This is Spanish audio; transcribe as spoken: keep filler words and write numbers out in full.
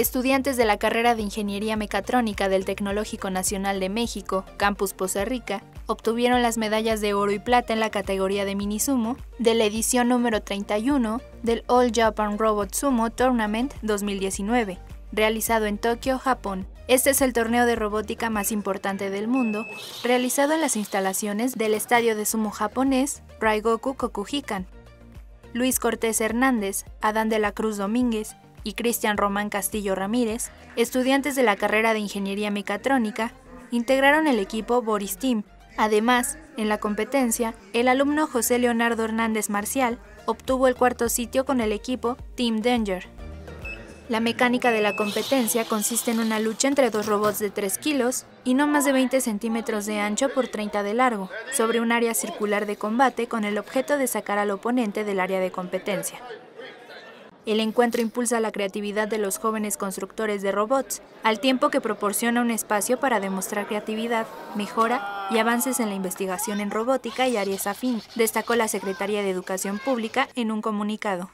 estudiantes de la carrera de Ingeniería Mecatrónica del Tecnológico Nacional de México, Campus Poza Rica, obtuvieron las medallas de oro y plata en la categoría de Minisumo de la edición número treinta y uno del All Japan Robot Sumo Tournament dos mil diecinueve, realizado en Tokio, Japón. Este es el torneo de robótica más importante del mundo, realizado en las instalaciones del estadio de sumo japonés Ryogoku Kokugikan. Luis Cortés Hernández, Adán de la Cruz Domínguez y Cristian Román Castillo Ramírez, estudiantes de la carrera de Ingeniería Mecatrónica, integraron el equipo Boris Team. Además, en la competencia, el alumno José Leonardo Hernández Marcial obtuvo el cuarto sitio con el equipo Team Danger. La mecánica de la competencia consiste en una lucha entre dos robots de tres kilos y no más de veinte centímetros de ancho por treinta de largo, sobre un área circular de combate con el objeto de sacar al oponente del área de competencia. El encuentro impulsa la creatividad de los jóvenes constructores de robots, al tiempo que proporciona un espacio para demostrar creatividad, mejora y avances en la investigación en robótica y áreas afín, destacó la Secretaría de Educación Pública en un comunicado.